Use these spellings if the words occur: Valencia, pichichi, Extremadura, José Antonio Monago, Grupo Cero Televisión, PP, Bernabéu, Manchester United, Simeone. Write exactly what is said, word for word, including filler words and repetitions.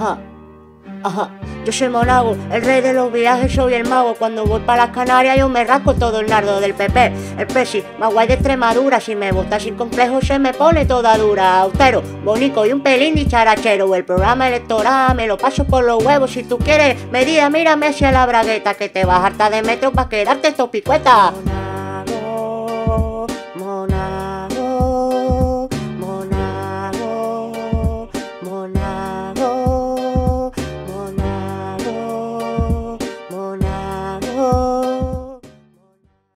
Ajá, ajá. Yo soy Monago, el rey de los viajes, soy el mago. Cuando voy para las Canarias yo me rasco todo el nardo del P P. El pesi, más guay de Extremadura. Si me vota sin complejo se me pone toda dura. Austero, bonico y un pelín y charachero. El programa electoral me lo paso por los huevos. Si tú quieres medida, mírame hacia la bragueta, que te vas harta de metro para quedarte topicueta. Monago,